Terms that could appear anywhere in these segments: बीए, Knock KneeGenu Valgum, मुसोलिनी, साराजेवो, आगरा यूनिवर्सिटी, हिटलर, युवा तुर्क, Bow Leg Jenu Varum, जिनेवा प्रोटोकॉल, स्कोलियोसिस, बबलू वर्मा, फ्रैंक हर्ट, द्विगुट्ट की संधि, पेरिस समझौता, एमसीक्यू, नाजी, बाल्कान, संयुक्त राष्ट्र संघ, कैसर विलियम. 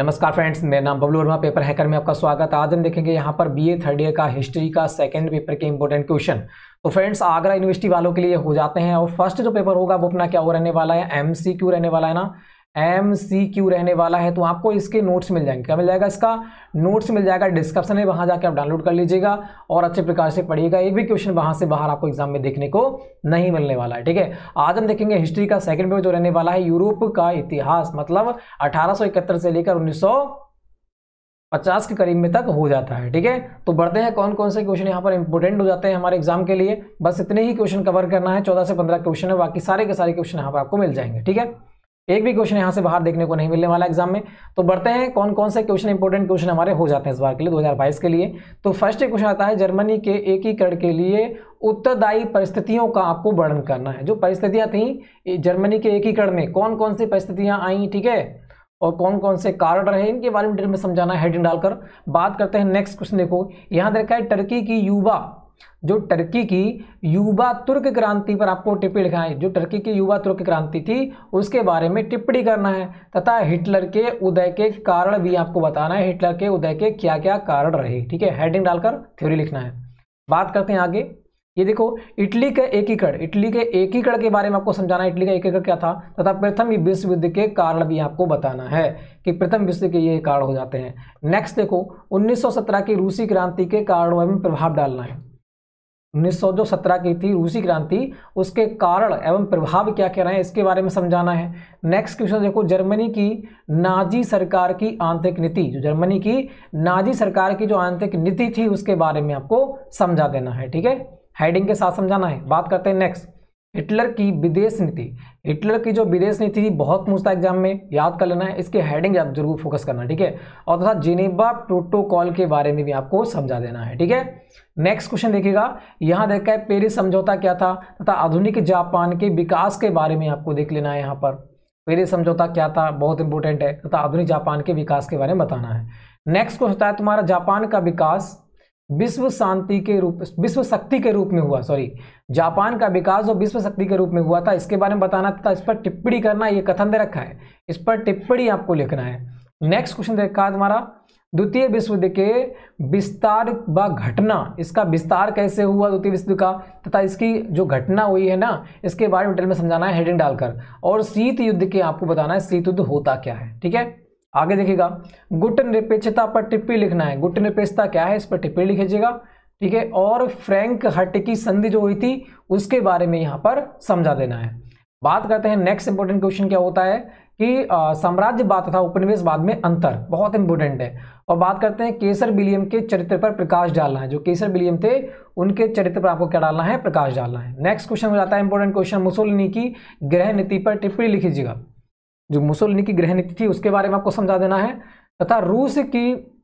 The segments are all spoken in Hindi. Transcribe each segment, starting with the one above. नमस्कार फ्रेंड्स, मेरा नाम बबलू वर्मा, पेपर हैकर में आपका स्वागत। आज हम देखेंगे यहाँ पर बीए थर्ड ईयर का हिस्ट्री का सेकंड पेपर के इंपॉर्टेंट क्वेश्चन। तो फ्रेंड्स आगरा यूनिवर्सिटी वालों के लिए हो जाते हैं। और फर्स्ट जो पेपर होगा वो अपना क्या हो रहने वाला है, एमसीक्यू रहने वाला है ना, एमसीक्यू रहने वाला है। तो आपको इसके नोट्स मिल जाएंगे, क्या मिल जाएगा, इसका नोट्स मिल जाएगा, डिस्क्रिप्शन में वहाँ जाके आप डाउनलोड कर लीजिएगा और अच्छे प्रकार से पढ़िएगा। एक भी क्वेश्चन वहाँ से बाहर आपको एग्जाम में देखने को नहीं मिलने वाला है, ठीक है। आज हम देखेंगे हिस्ट्री का सेकंड पेपर जो रहने वाला है, यूरोप का इतिहास, मतलब 1871 से लेकर 1950 के करीब में तक हो जाता है, ठीक है। तो बढ़ते हैं, कौन कौन से क्वेश्चन यहाँ पर इंपॉर्टेंट हो जाते हैं हमारे एग्जाम के लिए। बस इतने ही क्वेश्चन कवर करना है, 14 से 15 क्वेश्चन है, बाकी सारे के सारे क्वेश्चन यहाँ पर आपको मिल जाएंगे, ठीक है। एक भी क्वेश्चन यहाँ से बाहर देखने को नहीं मिलने वाला एग्जाम में। तो बढ़ते हैं, कौन कौन से क्वेश्चन इंपॉर्टेंट क्वेश्चन हमारे हो जाते हैं इस बार के लिए 2022 के लिए। तो फर्स्ट क्वेश्चन आता है, जर्मनी के एकीकरण के लिए उत्तरदायी परिस्थितियों का आपको वर्णन करना है। जो परिस्थितियाँ थी जर्मनी के एकीकरण में, कौन कौन सी परिस्थितियाँ आई, ठीक है, और कौन कौन से कारण रहे, इनके बारे में डिटेल में समझाना है हेडिंग डालकर। बात करते हैं नेक्स्ट क्वेश्चन, देखो यहाँ देखा है टर्की की युवा, जो टर्की की युवा तुर्क क्रांति पर आपको टिप्पणी लिखना है। जो टर्की की युवा तुर्क क्रांति थी उसके बारे में टिप्पणी करना है, तथा हिटलर के उदय के कारण भी आपको बताना है, हिटलर के उदय के क्या क्या कारण रहे, ठीक है। हेडिंग डालकर थ्योरी लिखना है। बात करते हैं आगे, ये देखो इटली के एकीकरण, इटली के एकीकरण के बारे में आपको समझाना है, इटली का एकीकरण क्या था, तथा प्रथम विश्व युद्ध के कारण भी आपको बताना है कि प्रथम विश्व के ये कारण हो जाते हैं। नेक्स्ट देखो 1917 की रूसी क्रांति के कारणों में प्रभाव डालना है। 1917 की थी रूसी क्रांति, उसके कारण एवं प्रभाव क्या कह रहे हैं, इसके बारे में समझाना है। नेक्स्ट क्वेश्चन देखो, जर्मनी की नाजी सरकार की आंतरिक नीति, जो जर्मनी की नाजी सरकार की जो आंतरिक नीति थी उसके बारे में आपको समझा देना है, ठीक है, हेडिंग के साथ समझाना है। बात करते हैं नेक्स्ट, हिटलर की विदेश नीति, हिटलर की जो विदेश नीति थी बहुत पूछता एग्जाम में, याद कर लेना है, इसके हेडिंग आप जरूर फोकस करना, ठीक है। और तथा जिनेवा प्रोटोकॉल के बारे में भी आपको समझा देना है, ठीक है। नेक्स्ट क्वेश्चन देखिएगा, यहाँ देखा है पेरिस समझौता क्या था, तथा आधुनिक जापान के विकास के बारे में आपको देख लेना है। यहाँ पर पेरिस समझौता क्या था, बहुत इंपॉर्टेंट है, तथा आधुनिक जापान के विकास के बारे में बताना है। नेक्स्ट क्वेश्चन है तुम्हारा, जापान का विकास विश्व शक्ति के रूप में हुआ, सॉरी, जापान का विकास जो विश्व शक्ति के रूप में हुआ था इसके बारे में बताना था, इस पर टिप्पणी करना, ये कथन दे रखा है, इस पर टिप्पणी आपको लिखना है। नेक्स्ट क्वेश्चन देखा है तुम्हारा, द्वितीय विश्व युद्ध के विस्तार व घटना, इसका विस्तार कैसे हुआ द्वितीय विश्व युद्ध का, तथा इसकी जो घटना हुई है ना इसके बारे में डिटेल में समझाना है, हेडिंग डालकर। और शीत युद्ध के आपको बताना है शीत युद्ध होता क्या है, ठीक है। आगे देखिएगा, गुट निरपेक्षता पर टिप्पणी लिखना है, गुट निरपेक्षता क्या है इस पर टिप्पणी लिखिएगा, ठीक है। और फ्रैंक हर्ट की संधि जो हुई थी उसके बारे में यहाँ पर समझा देना है। बात करते हैं नेक्स्ट इंपॉर्टेंट क्वेश्चन क्या होता है कि साम्राज्यवाद तथा उपनिवेशवाद में अंतर, बहुत इंपॉर्टेंट है। और बात करते हैं कैसर विलियम के चरित्र पर प्रकाश डालना है, जो कैसर विलियम थे उनके चरित्र पर आपको क्या डालना है, प्रकाश डालना है। नेक्स्ट क्वेश्चन हो जाता है इंपॉर्टेंट क्वेश्चन, मुसोलिनी की गृह नीति पर टिप्पणी लिखिएगा, जो मुसोलिनी की गृह नीति थी उसके बारे में आपको समझा देना है, तथा रूस की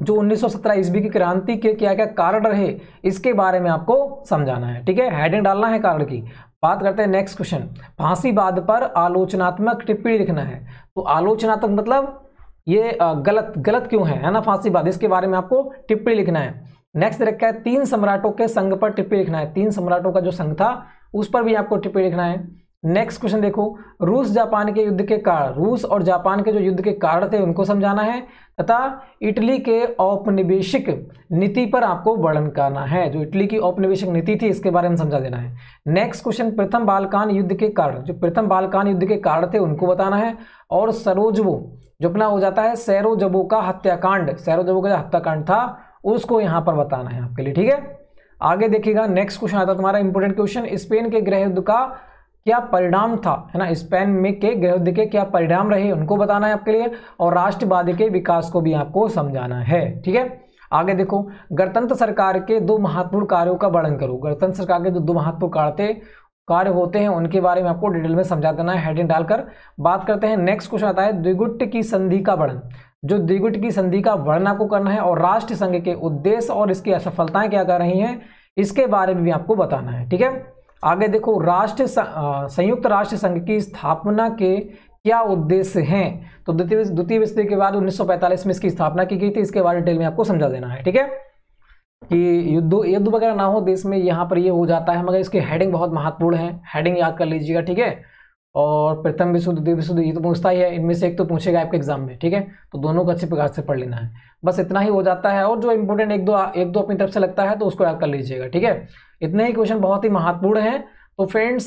जो 1917 ईस्वी की क्रांति के क्या क्या कारण रहे इसके बारे में आपको समझाना है, ठीक है, हेडिंग डालना है कारण की। बात करते हैं नेक्स्ट क्वेश्चन, फांसीवाद पर आलोचनात्मक टिप्पणी लिखना है। तो आलोचनात्मक मतलब ये गलत क्यों है ना फांसीवाद, इसके बारे में आपको टिप्पणी लिखना है। नेक्स्ट रखा है 3 सम्राटों के संघ पर टिप्पणी लिखना है, 3 सम्राटों का जो संघ था उस पर भी आपको टिप्पणी लिखना है। नेक्स्ट क्वेश्चन देखो, रूस जापान के युद्ध के कारण, रूस और जापान के जो युद्ध के कारण थे उनको समझाना है, तथा इटली के औपनिवेशिक नीति पर आपको वर्णन करना है, जो इटली की औपनिवेशिक नीति थी इसके बारे में समझा देना है। नेक्स्ट क्वेश्चन, प्रथम बाल्कान युद्ध के कारण, जो प्रथम बाल्कान युद्ध के कारण थे उनको बताना है। और साराजेवो जो अपना हो जाता है साराजेवो का हत्याकांड, साराजेवो का हत्याकांड था उसको यहाँ पर बताना है आपके लिए, ठीक है। आगे देखिएगा, नेक्स्ट क्वेश्चन आता है तुम्हारा इंपोर्टेंट क्वेश्चन, स्पेन के गृह युद्ध का क्या परिणाम था, है ना, स्पेन में के गृह युद्ध के क्या परिणाम रहे उनको बताना है आपके लिए, और राष्ट्रवाद के विकास को भी आपको समझाना है, ठीक है। आगे देखो, गणतंत्र सरकार के 2 महत्वपूर्ण कार्यों का वर्णन करो, गणतंत्र सरकार के जो 2 महत्वपूर्ण कार्य होते हैं उनके बारे में आपको डिटेल में समझा देना है, हेडिंग डालकर। बात करते हैं नेक्स्ट क्वेश्चन आता है, द्विगुट्ट की संधि का वर्णन, जो द्विगुट्ट की संधि का वर्णन आपको करना है, और राष्ट्रसंघ के उद्देश्य और इसकी असफलताएं क्या कर रही हैं इसके बारे में भी आपको बताना है, ठीक है। आगे देखो, संयुक्त राष्ट्र संघ की स्थापना के क्या उद्देश्य हैं, तो द्वितीय विश्व युद्ध के बाद 1945 में इसकी स्थापना की गई थी, इसके बारे में डिटेल में आपको समझा देना है, ठीक है, कि युद्ध वगैरह ना हो देश में, यहाँ पर ये हो जाता है, मगर इसके हेडिंग बहुत महत्वपूर्ण है, हेडिंग याद कर लीजिएगा, ठीक है। और प्रथम विश्व द्वितीय विश्व ये तो पूछता ही है, इनमें से एक तो पूछेगा आपके एग्जाम में, ठीक है। तो दोनों को अच्छे प्रकार से पढ़ लेना है, बस इतना ही हो जाता है। और जो इम्पोर्टेंट एक दो अपनी तरफ से लगता है तो उसको याद कर लीजिएगा, ठीक है। इतने ही क्वेश्चन बहुत ही महत्वपूर्ण है। तो फ्रेंड्स,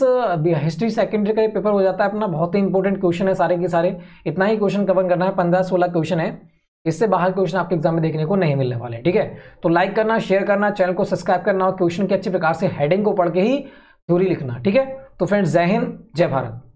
हिस्ट्री सेकेंडरी का ये पेपर हो जाता है अपना, बहुत ही इंपॉर्टेंट क्वेश्चन है सारे के सारे। इतना ही क्वेश्चन कवर करना है, 15-16 क्वेश्चन है, इससे बाहर क्वेश्चन आपके एग्जाम में देखने को नहीं मिलने वाले, ठीक है। तो लाइक करना, शेयर करना, चैनल को सब्सक्राइब करना और क्वेश्चन की अच्छी प्रकार से हेडिंग को पढ़ के ही थ्योरी लिखना, ठीक है। तो फ्रेंड्स, जय हिंद, जय भारत।